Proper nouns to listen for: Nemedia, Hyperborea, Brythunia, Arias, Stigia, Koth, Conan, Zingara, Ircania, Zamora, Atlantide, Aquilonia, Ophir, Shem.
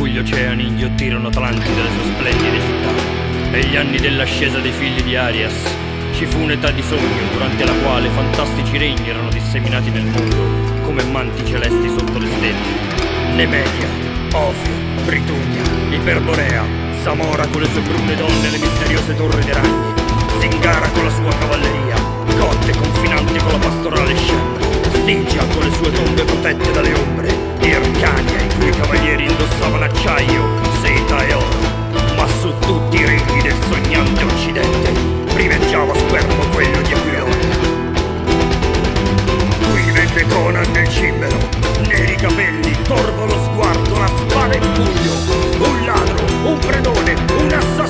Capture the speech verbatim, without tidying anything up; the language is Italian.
cui gli oceani inghiottirono Atlantide e le sue splendide città. E gli anni dell'ascesa dei figli di Arias. Ci fu un'età di sogno durante la quale fantastici regni erano disseminati nel mondo come manti celesti sotto le stelle. Nemedia, Ophir, Brythunia, Hyperborea, Zamora con le sue brune donne e le misteriose torri dei ragni, Zingara con la sua cavalleria, Koth confinante con la pastorale Shem, Stigia con le sue tombe protette dalle ombre, Ircania i cui cavalieri indossavano acciaio, seta e oro. Ma su tutti i regni del sognante occidente primeggiava schermo quello di Aquilonia. Qui venne Conan nel cimbero, neri capelli, torvo lo sguardo, la spada in pugno, un ladro, un predone, un assassino.